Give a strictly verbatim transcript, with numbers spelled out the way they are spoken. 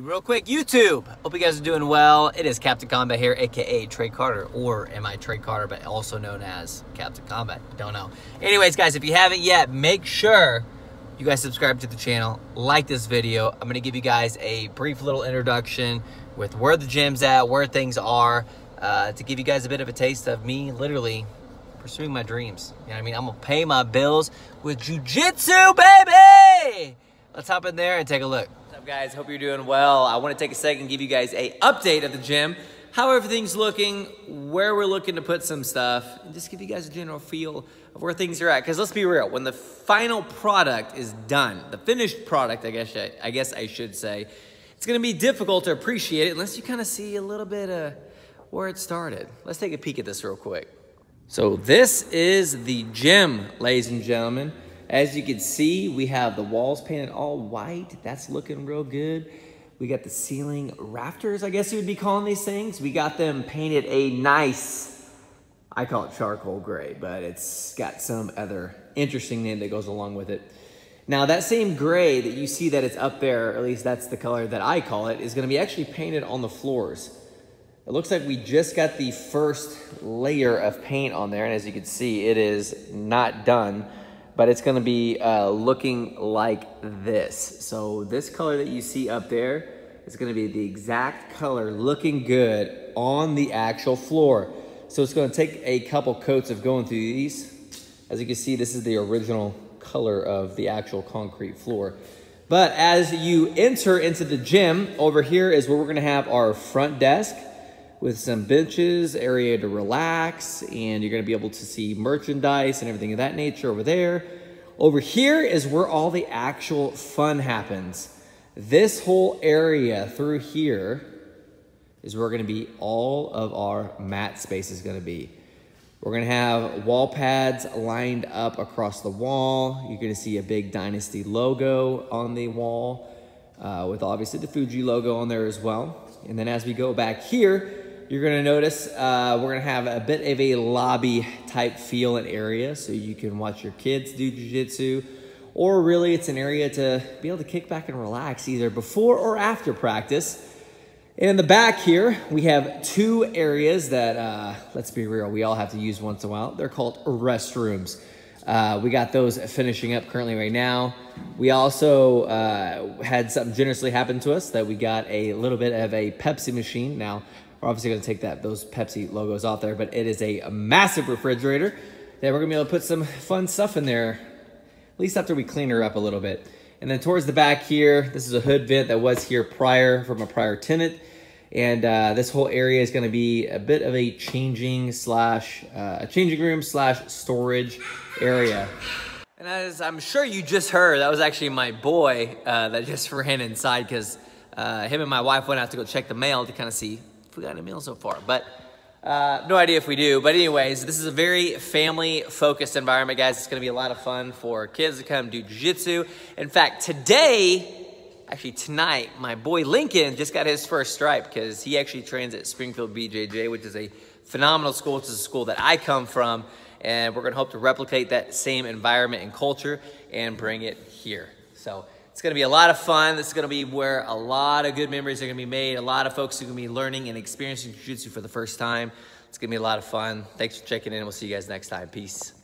Real quick, YouTube, hope you guys are doing well. It is Captain Combat here, aka Trey Carter, or am I Trey Carter, but also known as Captain Combat? Don't know. Anyways, guys, if you haven't yet, make sure you guys subscribe to the channel, like this video. I'm going to give you guys a brief little introduction with where the gym's at, where things are, uh, to give you guys a bit of a taste of me literally pursuing my dreams. You know what I mean? I'm going to pay my bills with jiu-jitsu, baby! Let's hop in there and take a look. What's up, guys? Hope you're doing well. I want to take a second and give you guys a update of the gym, how everything's looking, where we're looking to put some stuff, and just give you guys a general feel of where things are at. Because let's be real, when the final product is done, the finished product, I guess I, I guess I should say, it's going to be difficult to appreciate it unless you kind of see a little bit of where it started. Let's take a peek at this real quick. So this is the gym, ladies and gentlemen. As you can see, we have the walls painted all white. That's looking real good. We got the ceiling rafters, I guess you would be calling these things. We got them painted a nice, I call it charcoal gray, but it's got some other interesting name that goes along with it. Now that same gray that you see that it's up there, or at least that's the color that I call it, is gonna be actually painted on the floors. It looks like we just got the first layer of paint on there, and as you can see, it is not done. But it's gonna be uh, looking like this. So this color that you see up there is gonna be the exact color looking good on the actual floor. So it's gonna take a couple coats of going through these. As you can see, this is the original color of the actual concrete floor. But as you enter into the gym, over here is where we're gonna have our front desk with some benches, area to relax, and you're gonna be able to see merchandise and everything of that nature over there. Over here is where all the actual fun happens. This whole area through here is where we're gonna be all of our mat space is gonna be. We're gonna have wall pads lined up across the wall. You're gonna see a big Dynasty logo on the wall uh, with obviously the Fuji logo on there as well. And then as we go back here, you're gonna notice uh, we're gonna have a bit of a lobby type feel and area so you can watch your kids do jiu-jitsu, or really it's an area to be able to kick back and relax either before or after practice. And in the back here, we have two areas that, uh, let's be real, we all have to use once in a while. They're called restrooms. Uh, we got those finishing up currently right now. We also uh, had something generously happen to us that we got a little bit of a Pepsi machine. Now, we're obviously gonna take that those Pepsi logos off there, but it is a massive refrigerator that we're gonna be able to put some fun stuff in there, at least after we clean her up a little bit. And then towards the back here, this is a hood vent that was here prior from a prior tenant. And uh, this whole area is gonna be a bit of a changing slash, uh, a changing room slash storage area. And as I'm sure you just heard, that was actually my boy uh, that just ran inside because uh, him and my wife went out to go check the mail to kind of see if we got any mail so far, but uh, no idea if we do. But anyways, this is a very family-focused environment, guys. It's gonna be a lot of fun for kids to come do jiu-jitsu. In fact, today, actually tonight, my boy Lincoln just got his first stripe because he actually trains at Springfield B J J, which is a phenomenal school. It's a school that I come from, and we're gonna hope to replicate that same environment and culture and bring it here. So it's gonna be a lot of fun. This is gonna be where a lot of good memories are gonna be made. A lot of folks are gonna be learning and experiencing jiu-jitsu for the first time. It's gonna be a lot of fun. Thanks for checking in. We'll see you guys next time. Peace.